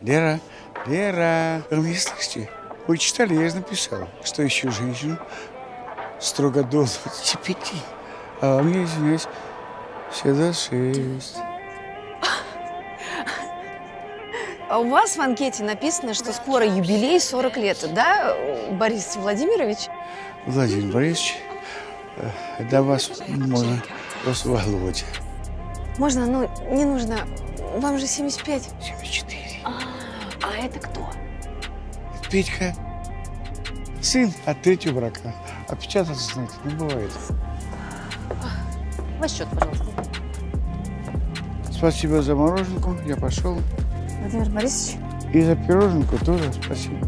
Лера, Лера, вы меня слышите? Вы читали, я же написала, что еще женщину строго до 25, а мне, извиняюсь, 66. А у вас в анкете написано, что скоро юбилей 40 лет, да, Борис Владимирович? Владимир Борисович, до вас можно просто Володя. Можно, но не нужно. Вам же 75. 74. А это кто? Это Петька. Сын от третьего брака. Опечататься, знаете, не бывает. Ваш счет, пожалуйста. Спасибо за мороженку. Я пошел. Владимир Борисович. И за пироженку тоже спасибо.